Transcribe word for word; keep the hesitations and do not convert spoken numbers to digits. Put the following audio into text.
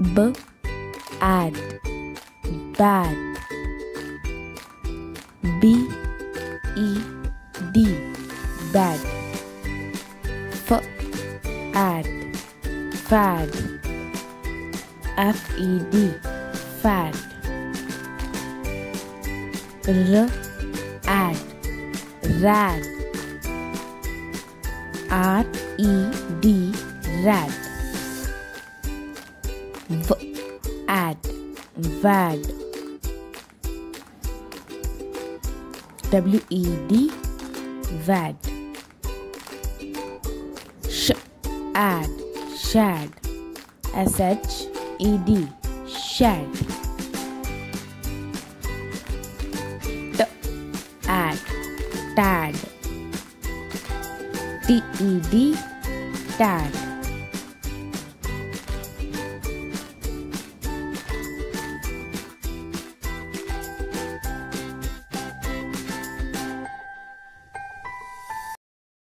B, add, bad. B, E, D, bad. F, add, fad. F, E, D, fad. R, add, rad. R, E, D, rad. V, add, vad. W, E, D, vad. Sh, add, shad. S, H, E, D, shad. T, add, tad. T, E, D, tad.